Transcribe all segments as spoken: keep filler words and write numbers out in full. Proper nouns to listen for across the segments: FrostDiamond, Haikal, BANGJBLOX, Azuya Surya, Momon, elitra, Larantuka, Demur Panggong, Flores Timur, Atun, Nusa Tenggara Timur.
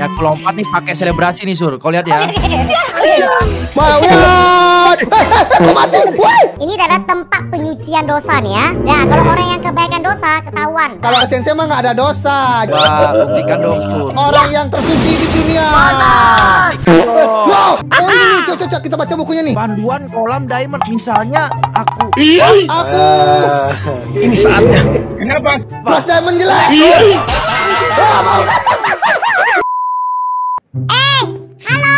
Ya aku lompat nih pakai selebrasi nih Sur. Kau lihat ya. Mawon. Ini adalah tempat penyucian dosa nih ya. Nah kalau orang yang kebaikan dosa ketahuan. Kalau sensei mah nggak ada dosa. Wah buktikan dong Sur. Orang yang tersuci di dunia. Oh ini cocok kita baca bukunya nih. Panduan kolam diamond. Misalnya aku. Aku. Ini saatnya. Kenapa? Frost Diamond jelek. Eh, halo.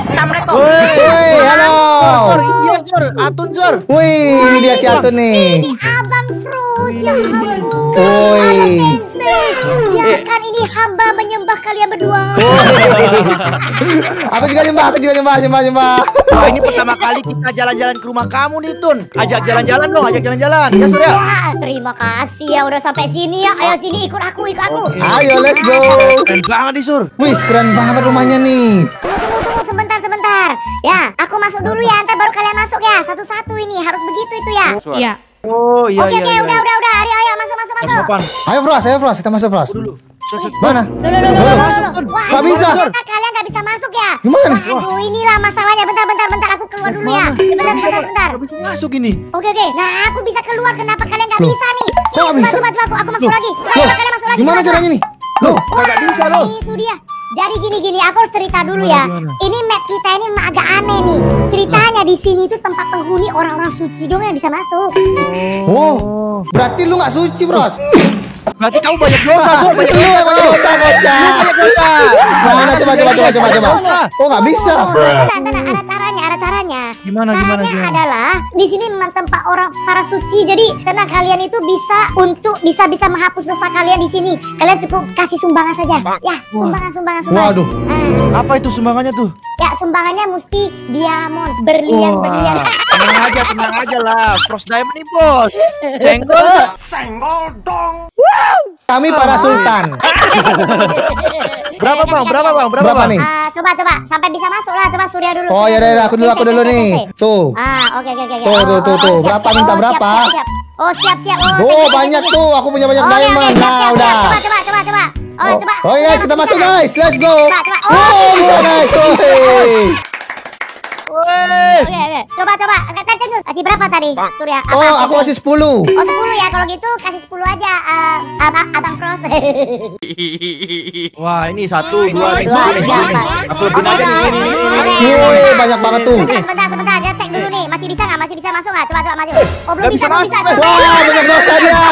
Assalamualaikum. Woi, halo. Sur, iya Sur, Atun Sur. Wih, ini dia si Atun nih. Ini Abang Frus, ya ampun. Woi. Biarkan ini hamba menyembah kalian berdua. Aku juga nyembah, aku juga nyembah, nyembah, nyembah. Wah, ini pertama kali kita jalan-jalan ke rumah kamu nih, Tun. Ajak jalan-jalan dong, ajak jalan-jalan. Ya, Sur ya. Terima kasih ya udah sampai sini ya. Ayo sini ikut aku, ikut aku. Ayo, let's go. Keren banget nih, Sur. Wih, keren banget rumahnya nih. Ya, aku masuk dulu ya, ntar baru kalian masuk ya. Satu-satu ini, harus begitu itu ya. Iya. Oh iya, okay, iya, okay, iya. Oke, udah, udah, udah. Ayo, ayo, masuk, masuk, masuk. Ayo, Frost, ayo, Frost, kita masuk, Frost. Dulu. Mana? Dulu, dulu, dulu, dulu. Wah, gak bisa. Kalian gak bisa masuk ya? Gimana nih? Aduh, inilah masalahnya. Bentar, bentar, bentar. Aku keluar dulu ya. Bentar, bentar, bentar. Gak bisa masuk ini. Oke, oke. Nah, aku bisa keluar. Kenapa kalian gak bisa nih? Kok bisa? Coba, coba, aku, aku masuk lagi. Coba, kalian masuk lagi. Gimana caranya nih? Loh, kagak bisa loh. Itu dia. Jadi gini-gini, aku harus cerita dulu ya. Ini map kita ini agak aneh nih. Ceritanya di sini tuh tempat penghuni orang-orang suci dong yang bisa masuk. Oh, berarti lu nggak suci, Bros? Berarti kamu banyak dosa, Sur. Banyak dosa, banyak dosa, banyak dosa. Mana coba, coba, coba, coba, coba. Oh, nggak bisa. Ada caranya, ada caranya. Gimana, gimana? Caranya adalah di sini memang tempat orang para suci. Jadi tenang, kalian itu bisa untuk bisa bisa menghapus dosa kalian di sini. Kalian cukup kasih sumbangan saja. Ya, sumbangan, sumbangan, sumbangan. Waduh. Apa itu sumbangannya tuh? Ya, sumbangannya mesti diamond, berlian, berlian. Tenang aja, tenang aja lah. Frost Diamond nih, Bos. Cenggol, cenggol dong. Kami para sultan. Berapa bang? Berapa bang? Berapa, berapa bang? Nih? Uh, coba coba sampai bisa masuk lah. Coba Surya dulu. Oh ya udah aku dulu aku dulu nih. Tuh. Ah oke oke oke. Tuh tuh tuh tuh. Berapa minta berapa? Oh siap siap. Oh banyak tuh. Aku punya banyak diamond. Nah udah. Coba coba coba coba. Oh coba. Oh guys kita masuk guys. Let's go. Oh bisa guys. Woi. Coba coba. Kasih berapa tadi? Surya. Oh aku kasih sepuluh. Oh sepuluh ya kalau gitu kasih sepuluh aja. Abang abang Frost. Wah ini satu dua tiga. Aku lebihin aja nih. Woi banyak banget tuh. Sebentar sebentar aja cek dulu nih. Masih bisa nggak? Masih bisa masuk nggak? Coba coba maju. Oh belum bisa belum bisa. Wah banyak dosa dia.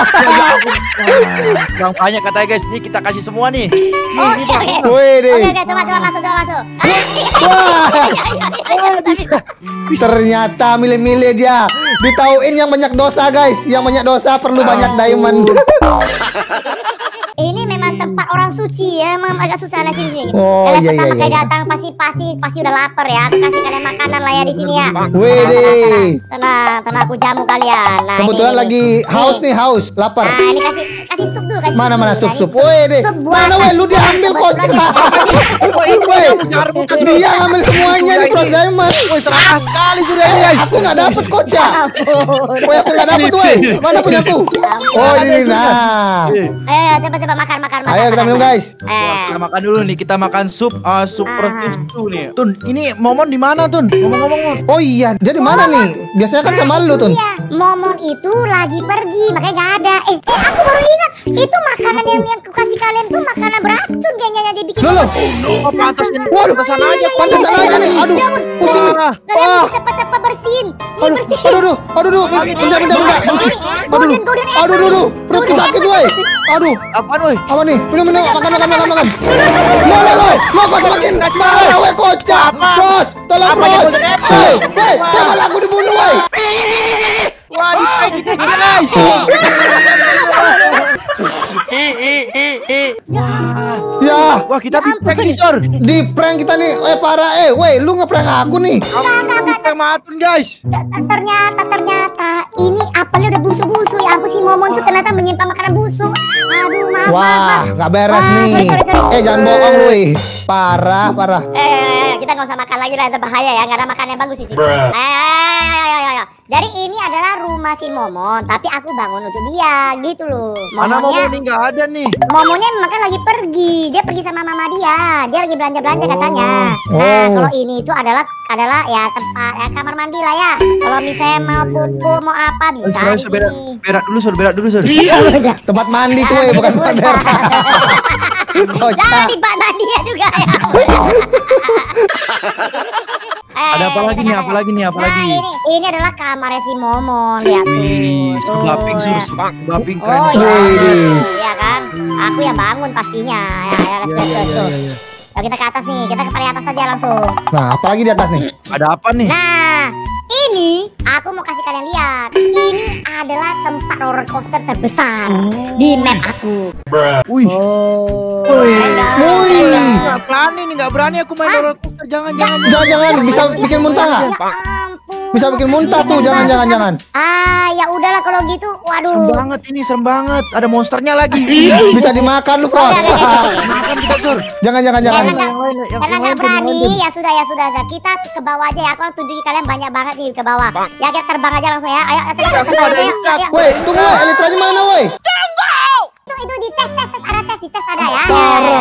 Bang banyak katanya guys. Ini kita kasih semua nih. Oke oke. Oke coba coba masuk coba masuk. Wah. Ternyata milih-milih dia. Ditauin yang banyak dosa guys. Yang banyak dosa perlu banyak diamond. Ini memang tempat orang suci ya. Memang agak susah lah sini. Oh, kalian iya, pertama iya, kali iya. datang pasti pasti pasti udah lapar ya. Aku kasih kalian makanan lah ya di sini ya. Wih, tenang, tenang aku jamu kalian. Nah, kebetulan ini, lagi ini. haus nih haus, lapar. Nah, ini kasih kasih sup dulu kasih. Mana mana sup sup. Wih deh. Mana weh lu diambil kocak. Wih, dia ngambil semuanya nih Frost Diamond. Wih, seraka sekali sudah ini guys. Aku nggak dapet kocak. Wih, aku nggak dapet weh. Mana punya aku? Oh ini nah. Eh, coba coba makan makan makan. Ayo kita minum guys. Eh. Kita makan dulu nih. Kita makan sup uh, sup protein stew nih. Tun, ini Momon di mana Tun? Ngomong-ngomong. Oh iya, dia di mana nih? Biasanya kan sama lu Tun. Iya, Momon itu lagi pergi, makanya nggak ada. Eh, eh aku baru ingat. Itu makanan yang yang kasih kalian tuh makanan beracun kayaknya yang dibikin. Loh, oh pantasnya. Waduh, ke sana aja, pantas aja nih. Aduh, pusing nih. Wah, cepat-cepat bersihin. Aduh, aduh, aduh, aduh, bentar, bentar, bentar. Aduh, aduh, aduh, perutku sakit woi. Aduh, apaan woi? Apa nih? Minum, minum, makan, makan, makan, makan. Loh, loh, loh, loh, kok semakin marah woi kocak. Bos, tolong bos. Woi, woi, jangan aku dibunuh woi. Wah, ditai kita juga guys. Ya, wah kita di prank nih Sur. Di prank kita nih, eh parah eh, woi lu ngeprank aku nih. Ngeprank matun guys. Ternyata ternyata ini apelnya udah busuk-busuk ya. Aku si Momon tuh ternyata menyimpan makanan busuk. Aduh maaf. Wah, nggak beres nih. Eh jangan bohong lu. Parah parah. Eh kita nggak usah makan lagi lah, itu bahaya ya, nggak ada makan yang bagus di sini. Ayo, dari ini adalah rumah si Momon, tapi aku bangun untuk dia gitu loh. Momonnya, Momon ini nggak ada nih. Momonnya makan lagi pergi, dia pergi sama mama dia, dia lagi belanja belanja oh. katanya. Nah, oh. kalau ini itu adalah adalah ya tempat ya, kamar mandi lah ya. Kalau misalnya mau pupu mau apa bisa. Suruh, suruh berak, berak dulu suruh berak dulu suruh. Tempat mandi tuh ya, bukan tempat berak. Dari Pak Nadia juga ya. Eh, ada apa lagi nih? Apa lagi nih? Apa nah, lagi? Ini, ini adalah kamarnya si Momon. Lihat tuh. Serba pink, serba pink keren. Oh iya, iya kan? Aku yang bangun pastinya. Ya, ya, let's go tuh. Nah, kita ke atas nih. Kita ke paling atas aja langsung. Nah, apa lagi di atas nih? Ada apa nih? Nah, ini aku mau kasih kalian lihat. Ini adalah tempat roller coaster terbesar oh. di map aku. Wih. Oh. Wih. Enggak berani nih, enggak berani aku main roller coaster. Jangan, jangan, jangan, jangan. Bisa bikin muntah enggak? Bisa bikin muntah tuh, jangan, jangan, jangan. Ah, ya udahlah kalau gitu. Waduh. Serem banget ini, serem banget. Ada monsternya lagi. Bisa dimakan lu, Frost. Makan kita, Sur. Jangan, jangan, jangan. Karena enggak berani, ya sudah, ya sudah. Kita ke bawah aja ya. Aku tunjukin kalian banyak banget nih ke bawah. Ya kita terbang aja langsung ya. Ayo, terbang aja. Woi, tunggu, elitranya mana, woi? Itu itu di tes tes ada tes di tes ada ya.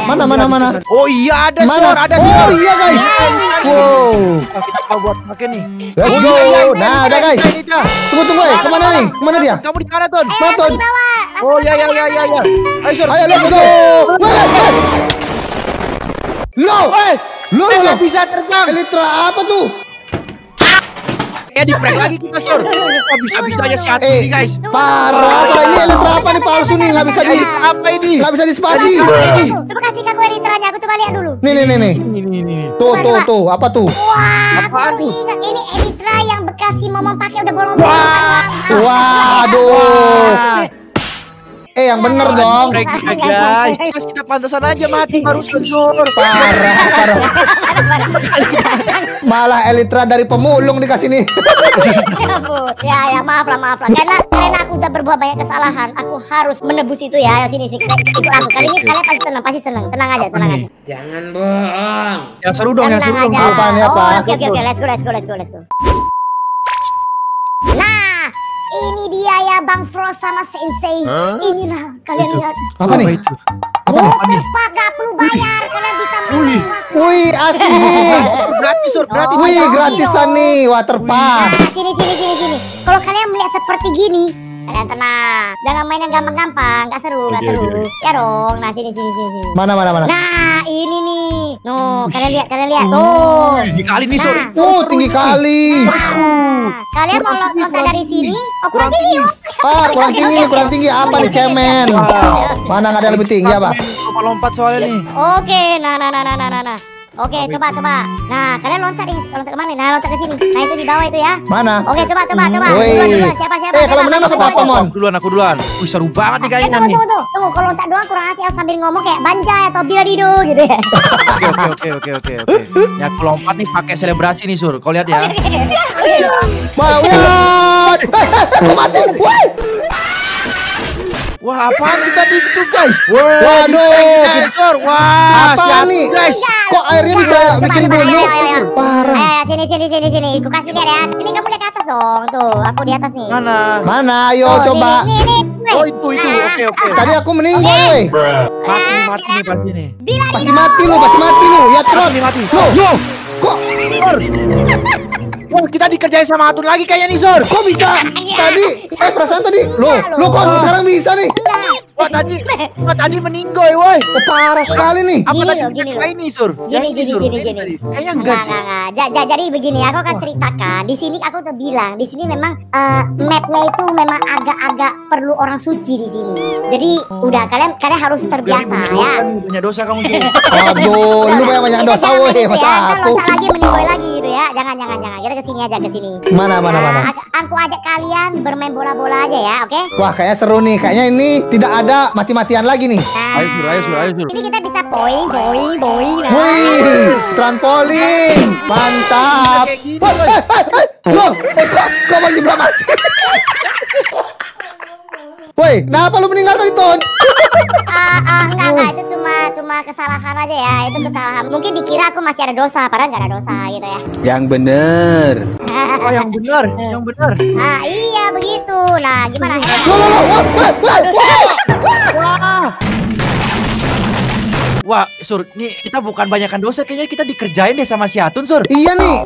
Mana mana mana. Oh iya ada suara ada suara. Oh iya guys. Wow. Kita buat pakai nih. Let's go. Nah udah guys. Tunggu tunggu ya. Kemana nih? Kemana dia? Kamu di mana Ton? Ton. Oh iya iya iya iya. Ayo sur. Ayo let's go. Lo. Lo nggak bisa terbang. Elitra apa tuh? Ya di prank lagi kita sur. Kok bisa-bisanya si Atu nih guys. Parah. Parah ini elitra apa nih palsu nih enggak bisa di apa ini? Enggak bisa di spasi. Coba kasih ke gue elitranya aku coba lihat dulu. Nih nih nih nih. Tuh tuh tuh apa tuh? Wah, apaan tuh? Ini elitra yang bekas si Momon pakai udah bolong-bolong. Waduh. Eh yang bener dong. Guys, terus kita pantasan aja mati baru sensor. Parah, parah. Malah elitra dari pemulung dikasih nih. Ya ya maaf lah maaf lah. Karena karena aku udah berbuat banyak kesalahan, aku harus menebus itu ya. Sini sini ikut aku. Kali ini kalian pasti senang, pasti senang. Tenang aja, tenang aja. Jangan bohong. Yang seru dong, yang seru dong. Apaan ya, Pak? Oke oke oke, let's go let's go let's go let's go. Nah, ini dia ya Bang Frost sama Sensei. Huh? Inilah kalian itu. Lihat. Apa nih? Apa nih? Apa nih? Gak perlu bayar, kalian bisa main. Wih, asik. Gratis, sur, gratis. Wih, gratisan nih, waterpark. Nah, sini sini sini sini. Kalau kalian melihat seperti gini, kalian tenang. Jangan main yang gampang-gampang, gak seru, gak seru. Ya dong. Nah, sini sini sini sini. Mana mana mana? Nah, ini nih. Noh, kalian lihat, kalian lihat. Tuh. Tinggi kali nih, sur. Tuh, tinggi kali. Kalian mau loncat dari sini? Oh, kurang tinggi. Ah, kurang tinggi nih, kurang tinggi. Apa nih, cemen? Mana enggak ada lebih tinggi apa? Lompat soalnya nih. Oke, nah nah nah nah nah nah. Oke, coba coba. Nah, kalian loncat nih. Loncat ke mana? Nah, loncat ke sini. Nah, itu di bawah itu ya. Mana? Oke, coba coba coba. Siapa siapa? Eh, kalau menang aku apa, Mon? Duluan aku duluan. Wih, seru banget nih kayaknya nih. Tunggu, tunggu, tunggu. Kalau loncat doang kurang asik sambil ngomong kayak banjai atau bila dido gitu ya. Oke, oke, oke, oke, oke. Ya, aku lompat nih pakai selebrasi nih, Sur. Kau lihat ya. Mau. Aku mati. Woi. Wah, apaan itu tadi itu, guys? Waduh, sensor. Wah, apa nih, guys? Kok airnya bisa bikin belok? Parah. Eh, sini sini sini sini. Aku kasih lihat ya. Ini kamu lihat ke atas dong. Tuh, aku di atas nih. Mana? Mana? Ayo coba. Oh, itu itu. Oke, oke. Tadi aku meninggal, woi. Mati mati nih pasti nih. Pasti mati lu, pasti mati lu. Ya, Tron. Yo. Kok? Wah, kita dikerjain sama Atun lagi kayaknya nih, Sur. Kok bisa? Tadi, eh perasaan tadi. Loh, lo kok ah. sekarang bisa nih? Wah, tadi wah, tadi meninggoy, woi. Oh, parah sekali nih. Apa tadi kita ini, Sur? Gini, gini, Sur. Kayaknya enggak sih. Nah, nah, nah. Jadi begini, aku akan ceritakan. Di sini aku udah bilang, di sini memang uh, mapnya itu memang agak-agak perlu orang suci di sini. Jadi, udah kalian kalian harus terbiasa ya. Punya dosa kamu tuh. Aduh, lu banyak-banyak dosa, woi. Masa aku lagi meninggoy lagi gitu ya. Jangan, jangan, jangan. Kita sini aja ke sini. Mana mana nah, mana. Aku ajak kalian bermain bola-bola aja ya, oke? Okay? Wah, kayaknya seru nih. Kayaknya ini tidak ada mati-matian lagi nih. Nah, ayo, ayo, ayo, ayo. Ini kita bisa poin, poin, poin. Nah. Wih, trampolin. Mantap. Loh, kok Bang Jebla mati? Woi, kenapa lu meninggal tadi, Ton? Ah, ah, enggak, enggak. Itu cuma cuma kesalahan aja ya, itu kesalahan. Mungkin dikira aku masih ada dosa, padahal nggak ada dosa gitu ya. Yang bener. Oh yang bener, yang bener. Ah iya begitu. Nah gimana? Wah. Wah, Sur, nih kita bukan banyakan dosa, kayaknya kita dikerjain deh sama si Atun, Sur. Iya nih.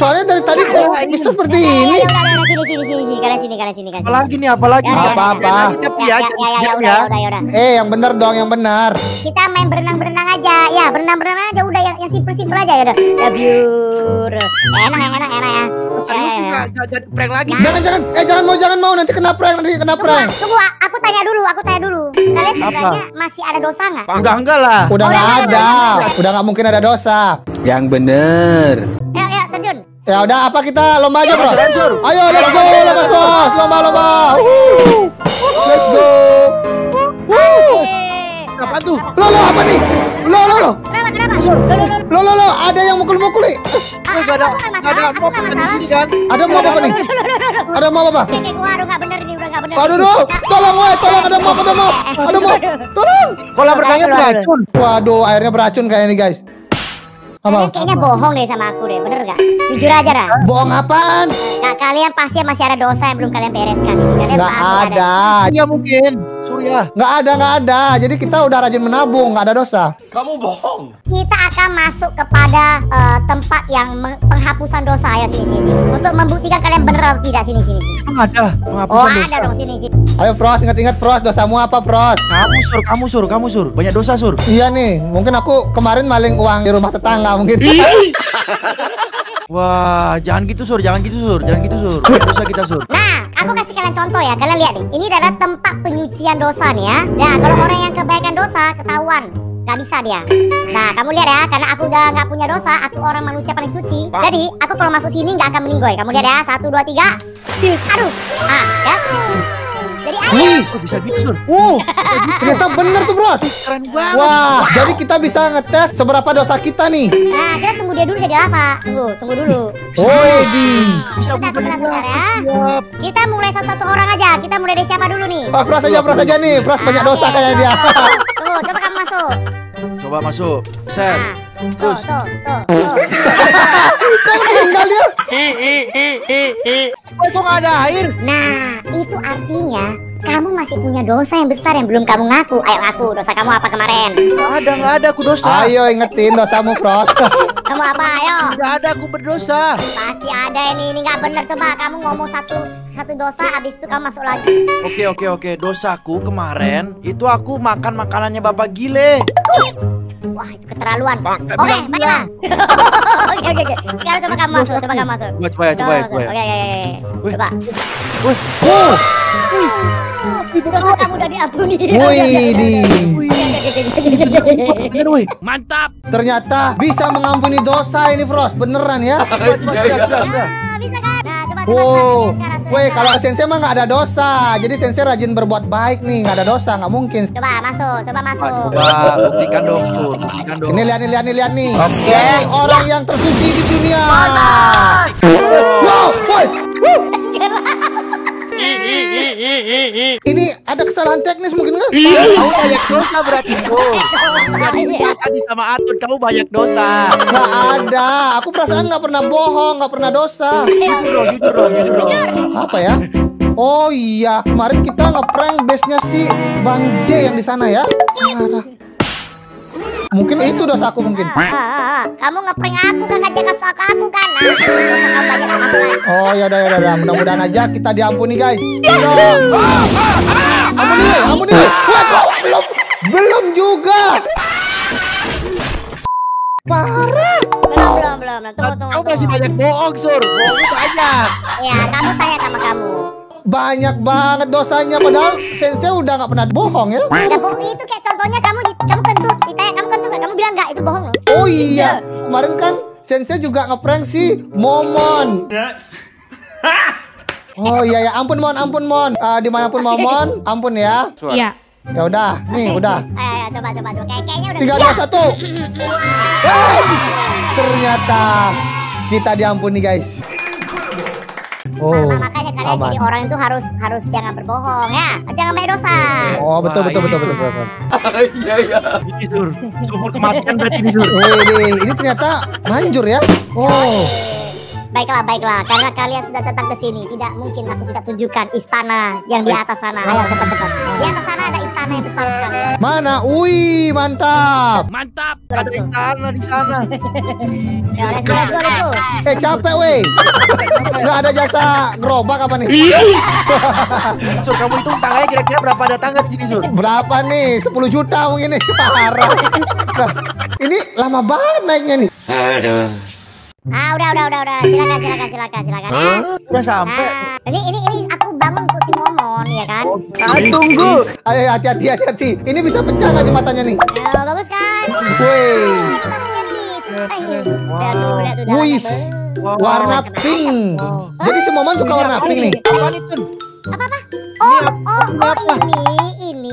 Soalnya dari tadi kok seperti ini. Apalagi nih, apalagi apa-apa. Ya, ya, ya, ya. Eh, yang benar dong, yang benar. Kita main berenang-berenang aja, ya berenang-berenang aja, udah yang simpel-simpel aja ya. Enak, enak, enak ya. Jangan prank lagi. Jangan, jangan. Eh, jangan mau, jangan mau. Nanti kena prank, nanti kena prank. Tunggu, aku tanya dulu, aku tanya dulu. Kalian sebenarnya masih ada dosa nggak? Udah enggak lah. Udah nggak ada, udah nggak mungkin ada dosa. Yang bener. Ya, ya, terjun. Ya udah, apa kita lomba aja, Bro? Ayo, let's go, lomba sos, lomba, lomba. Let's go. Apa tuh? Lo, lo apa nih? Lo, lo, lo. Kenapa, kenapa? Lo, lo, lo. Ada yang mukul-mukul nih. Gak ada, gak ada mau apa di sini kan? Ada mau apa nih? Ada mau apa? Kayak gua udah nggak bener nih, udah nggak bener. Aduh, tolong, woi, tolong, ada mau, ada mau, ada mau, tolong. Kolam renangnya beracun. Waduh, airnya beracun kayaknya nih, guys. Kalian kayaknya bohong deh sama aku deh, bener gak? Jujur aja dah. Bohong apaan? Nah, kalian pasti masih ada dosa yang belum kalian bereskan. Kalian gak ada. Iya mungkin Surya. Gak ada, gak ada. Jadi kita udah rajin menabung, gak ada dosa. Kamu bohong. Kita akan masuk kepada uh, tempat yang penghapusan dosa. Ayo sini-sini. Untuk membuktikan kalian bener atau tidak, sini-sini. Gak ada penghapusan dosa. Oh ada dong, sini-sini. Ayo Frost, ingat-ingat Frost, dosamu apa Frost? Kamu Sur, kamu Sur, kamu Sur. Banyak dosa Sur. Iya nih, mungkin aku kemarin maling uang di rumah tetangga mungkin. Wah, jangan gitu Sur, jangan gitu Sur, jangan gitu Sur. Dosa kita Sur. Nah, aku kasih kalian contoh ya. Kalian lihat nih, ini adalah tempat penyucian dosa nih ya. Nah, kalau orang yang kebanyakan dosa ketahuan, gak bisa dia. Nah, kamu lihat ya, karena aku udah gak punya dosa, aku orang manusia paling suci. Jadi, aku kalau masuk sini gak akan meninggoy. Kamu lihat ya, satu, dua, tiga. Aduh, ah, ya. Jadi wih, oh, bisa gitu Sur. Wow, bisa gitu. Ternyata bener tuh Bros. Keren banget. Wah, wow. Jadi kita bisa ngetes seberapa dosa kita nih. Nah, kita tunggu dia dulu jadi apa? Tunggu, tunggu dulu. Woi, di. Bisa buka ya. Kita mulai satu-satu orang aja. Kita mulai dari siapa dulu nih? Oh, Frost aja, Frost aja nih. Frost banyak dosa kayaknya dia. Tunggu, coba kamu masuk. Coba masuk. Set. Terus. Tuh, tuh, tuh. Kok tinggal dia? Hi hi hi hi. Kok enggak ada air? Nah, itu artinya kamu masih punya dosa yang besar yang belum kamu ngaku. Ayo ngaku, dosa kamu apa kemarin? Enggak ada, enggak ada aku dosa. Ayo ingetin dosamu, Frost. Kamu apa? Ayo. Enggak ada aku berdosa. Pasti ada ini, ini enggak benar coba. Kamu ngomong satu satu dosa habis itu kamu masuk lagi. Oke, oke, oke. Dosaku kemarin itu aku makan makanannya Bapak Gile. Wah, itu keterlaluan. Oke, baiklah. Oke, oke, oke. Sekarang coba kamu masuk, coba kamu masuk. Coba, coba, coba. Oke, oke, oke. Coba. Wih. Wih. Ibu dosa kamu udah diampuni. Wih, di. Mantap. Ternyata bisa mengampuni dosa ini, Frost. Beneran ya? Bisa kan? Nah, coba coba. Weh, kalau Sensei mah nggak ada dosa, jadi Sensei rajin berbuat baik nih, nggak ada dosa, nggak mungkin. Coba masuk, coba masuk. Coba buktikan dong, buktikan dong. Ini lihat, ini lihat, ini lihat nih. Okay. Lihat nih orang yang tersuci di dunia. Wow, woi. Ini ada kesalahan teknis mungkin nggak? Kamu banyak dosa berarti Sur. Tadi sama Atun kamu banyak dosa. Nggak ada. Aku perasaan nggak pernah bohong, nggak pernah dosa. Apa ya? Oh iya, kemarin kita ngeprank base-nya si Bang J yang di sana ya. Mungkin itu dosa aku mungkin. Uh, uh, uh. Kamu ngeprank aku kan aja kasih aku kan. Nah, oh ya udah ya udah. Mudah-mudahan aja kita diampuni guys. Ampuni, ampuni. Wah, belum belum juga. Parah. Belum belum belum. Tunggu tunggu. Kamu masih banyak bohong Sur. Bohong banyak. Ya kamu tanya sama kamu. Banyak banget dosanya padahal Sensei udah nggak pernah bohong ya. Udah bohong itu kayak contohnya kamu di, kamu kentut, ditanya kamu kentut nggak? Kamu bilang nggak itu bohong loh. Oh iya, kemarin kan Sensei juga ngeprank si Momon. Oh iya ya, ampun Mon, ampun Mon, uh, dimanapun Momon, ampun ya. Iya. Ya udah, nih udah. Ayo coba coba coba, Kay kayaknya udah. Tiga dua satu. Ternyata kita diampuni guys. Oh, makanya kalian jadi orang itu harus harus jangan berbohong ya, jangan main dosa. Oh betul betul betul betul betul. Iya iya. Ini Sur, sumur kematian berarti ini Sur. Oh, ini, ini ternyata manjur ya. Oh. Baiklah, baiklah. Karena kalian sudah datang ke sini, tidak mungkin aku tidak tunjukkan istana yang di atas sana. Ayo cepat-cepat. Di atas sana ada istana yang besar sekali. Mana? Wih, mantap. Mantap. Ada istana di sana. Ya, let's go, let's go, let's go. Eh, capek weh. Enggak ada jasa gerobak apa nih? Sur, kamu hitung tangganya kira-kira berapa ada tangga di sini, Sur? Berapa nih? sepuluh juta mungkin nih. Parah. Nah, ini lama banget naiknya nih. Aduh. Ah udah udah udah udah silakan silakan silakan silakan ya. Udah sampai. Nah, ini ini ini aku bangun untuk si Momon ya kan. Ah tunggu. Ayo hati-hati hati-hati. Ini bisa pecah nggak jembatannya nih? Ayo, bagus kan? Wih. Wih. Warna pink. Jadi si Momon suka warna pink nih. Apa nih Tun? Apa apa? Oh oh oh ini ini.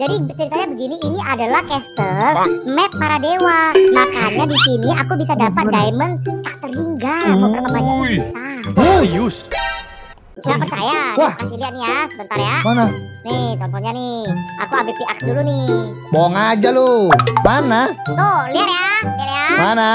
Jadi ceritanya begini, ini adalah caster map para dewa. Makanya di sini aku bisa dapat diamond tak terhingga beberapa banyak besar. Serius? Nggak percaya? Wah. Kasih lihat nih ya, sebentar ya. Mana? Nih, contohnya nih. Aku ambil P X dulu nih. Bohong aja lu. Mana? Tuh, lihat ya, lihat ya. Mana?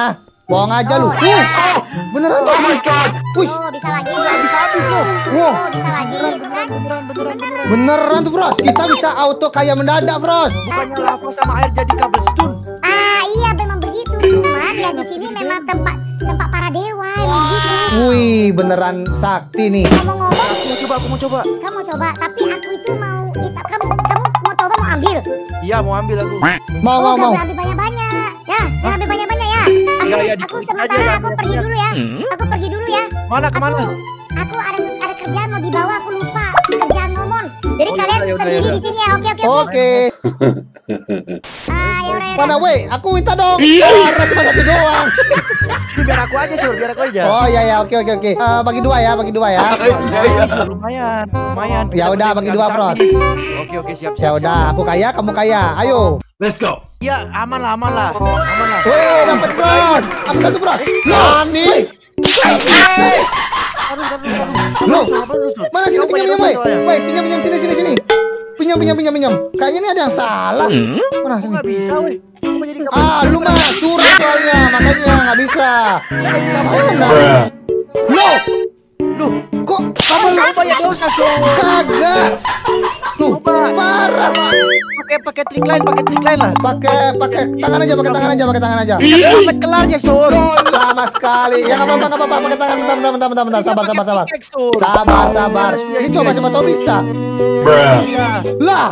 Bohong aja lu. Oh, beneran? Oh my god. Wih. Oh, bisa lagi. Bisa habis lu. Wah. Bisa lagi. Beneran, beneran, beneran. Beneran tuh, Frost. Kita bisa auto kaya mendadak, Frost. Bukannya lava sama air jadi cobblestone. Ah, iya memang begitu. Cuman ya di sini memang tempat tempat para dewa begitu. Wih, beneran sakti nih. Ngomong-ngomong, aku mau coba, aku mau coba. Kamu mau coba, tapi aku itu mau kita kamu kamu mau coba mau ambil. Iya, mau ambil aku. Mau, mau, mau. Ambil banyak-banyak. Ya, ambil banyak-banyak ya. Aku, ya, ya, aku sementara aku pergi dulu ya. Hmm? Aku pergi dulu ya. Mana kemana? Aku, aku ada ada kerjaan mau dibawa, aku lupa kerjaan Momon. Jadi oh, kalian yaudah, sendiri yaudah. Di sini ya. Oke oke oke. Oke. Ah, yaudah, yaudah. Mana weh? Aku minta dong. Orang cuma satu doang. Biar aku aja Sur, biar aku aja. Oh iya ya, oke oke oke. Uh, bagi dua ya, bagi dua ya. Iya iya. Lumayan, lumayan. Ya udah bagi dua Frost. Oke oke siap siap. Ya udah, aku kaya, kamu kaya. Ayo. Let's go. Ya aman lah, aman lah, aman lah. Wih, dapat Frost. Aku satu Frost. Nani. Loh, mana sini pinjamnya, woi? Woi, pinjam pinjam sini sini sini. Pinjam pinjam pinjam pinjam. Kayaknya ini ada yang salah. Mana sini? Enggak bisa, woi. Ah, lu mah curang soalnya, makanya enggak bisa. Loh. Loh, kok kamu lupa ya enggak usah so. Kagak. Tuh, parah. Pakai pakai trik lain, pakai trik lain lah. Pakai pakai tangan aja, pakai tangan aja, pakai tangan aja. Dapat kelarnya, Sur. Lama sekali. Ya enggak apa-apa, enggak apa-apa. Pakai tangan, bentar, bentar, bentar, bentar. Sabar, sabar, sabar. Sabar, sabar. Ini coba siapa tahu bisa. Lah.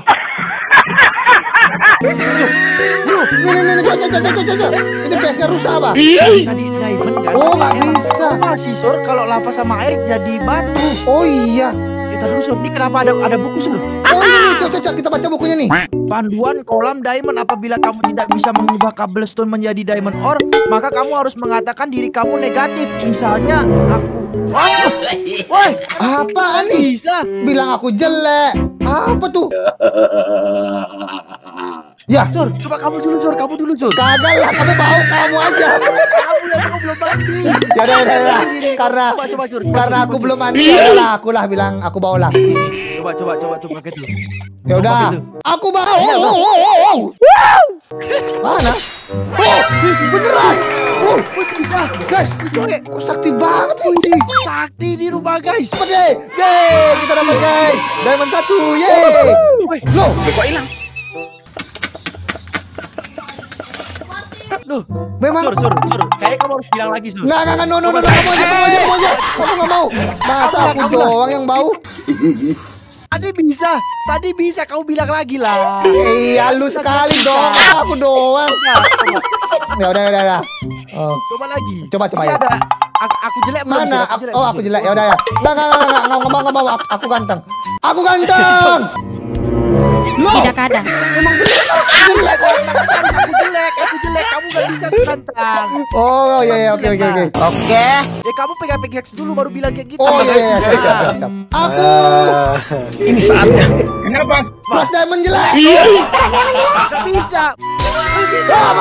Ini ini ini coba coba coba coba. Ini base-nya rusak apa? Tadi diamond kan. Oh, enggak bisa. Masih, Sur, kalau lava sama air jadi batu. Oh iya. Kita dulu Sur, ini kenapa ada ada buku Sur? Oh ini cocok, kita baca bukunya nih. Panduan kolam diamond. Apabila kamu tidak bisa mengubah cobblestone menjadi diamond ore, maka kamu harus mengatakan diri kamu negatif. Misalnya aku. Woi, apaan nih? Bisa bilang aku jelek. Apa tuh? Ya, Sur, coba kamu dulu Sur, kamu dulu Sur. Kagak lah, kamu bau kamu aja. Kamu yang aku belum mandi. Ya udah, udah. Karena coba, coba, Sur. Karena aku belum mandi, lah aku lah bilang aku bau lah. Coba coba coba tuh pakai tuh. Ya udah. Aku bau. Mana? Oh, beneran. Oh, bisa. Guys, kok sakti banget ini. Sakti di rumah guys. Oke, yeay, kita dapat guys. Diamond satu, yeay. Loh, kok hilang? Loh, memang Sur, Sur, Sur. Kayaknya kamu harus bilang lagi, Sur. Enggak, enggak, enggak, no, no, no, no, kamu aja, kamu aja, kamu aja. Kamu enggak mau. Masa aku doang yang bau? Tadi bisa, tadi bisa kamu bilang lagi lah. Iya, lu sekali dong, aku doang. Ya udah, udah, udah. Coba lagi. Coba, coba ya. Aku jelek mana? Oh, aku jelek. Ya udah ya. Enggak, enggak, enggak, enggak, enggak mau, enggak mau. Aku ganteng. Aku ganteng. Tidak ada. Memang benar aku jelek. Aku jelek. Aku jelek. Kamu gak bisa tantang. Oh iya iya oke oke oke. Oke. Eh kamu pegang-pegang dulu baru bilang kayak gitu. Oh iya iya. Aku. Ini saatnya. Kenapa? FrostDiamond jelek. Iya. FrostDiamond jelek. Gak bisa. Gak bisa. Gak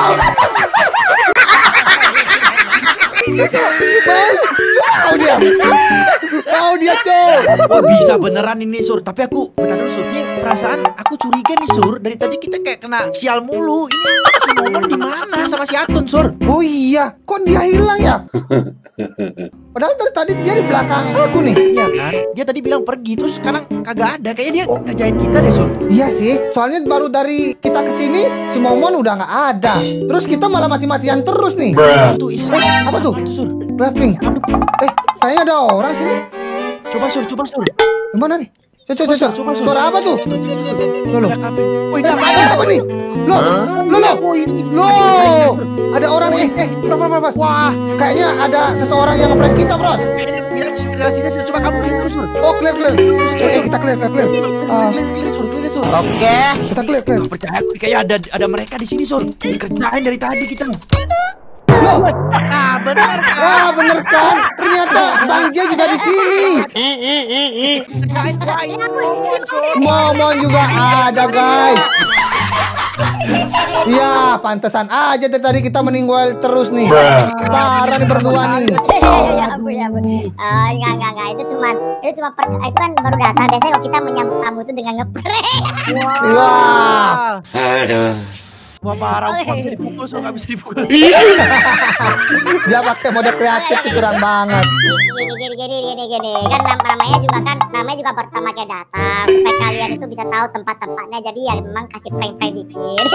bisa. Gak bisa. Gak bisa. Wow, dia tuh. Wah, bisa beneran ini, Sur. Tapi aku bentar dulu, Sur. Ini perasaan aku curiga nih, Sur. Dari tadi kita kayak kena sial mulu. Ini si Momon di mana sama si Atun, Sur? Oh iya, kok dia hilang ya? Padahal dari tadi dia di belakang aku nih. Iya kan? Dia tadi bilang pergi, terus sekarang kagak ada. Kayaknya dia oh. ngerjain kita deh, Sur. Iya sih. Soalnya baru dari kita kesini si Momon udah nggak ada. Terus kita malah mati-matian terus nih. Tuh, Isra. Apa tuh? Apa tuh, Sur? Clapping. Eh, kayaknya ada orang sini. Coba, Sur, coba, Sur. Gimana nih? Coba, coba, coba, coba, suara apa tuh? Loh, loh. Oh, ini apa nih? Loh, loh, loh. Loh, ada orang nih. Eh, Bro, Bro, Bro. Wah, kayaknya ada seseorang yang ngeprank kita, Bro. Coba kamu clear dulu, Sur. Oh, clear, clear. Eh, kita clear, clear, clear. Clear, clear, Sur, clear, Sur. Oke. Kita clear, clear. Percaya aku, kayaknya ada ada mereka di sini, Sur. Dikerjain dari tadi kita. Loh, ah bener kan? Wah, bener kan? Ternyata Bang J juga di sini. Momon juga ada, guys. Ya, pantesan aja dari tadi kita meninggal terus nih. Parah nih berdua nih. Ya ampun, ya ampun. Eh, enggak enggak enggak itu cuma itu cuma itu kan baru datang. Biasanya kalau kita menyambut tamu itu dengan ngeprank. Wah. Aduh. Wah, parah, nggak bisa dipukul, so nggak bisa dipukul. Dia pakai mode kreatif tuh kurang banget. Gini, gini, gini, gini, gini. Kan namanya juga kan, namanya juga pertama kayak datang. Supaya kalian itu bisa tahu tempat-tempatnya. Jadi ya memang kasih prank-prank dikit.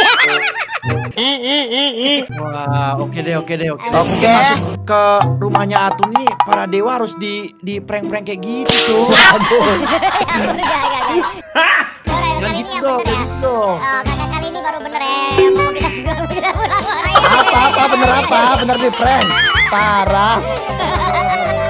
Wah, oke deh, oke deh, oke. Kalau mungkin masuk ke rumahnya Atun ini, para dewa harus di di prank-prank kayak gitu tuh. Aduh. Jangan gitu dong, gitu. Baru bener em, apa apa bener apa bener di prank parah.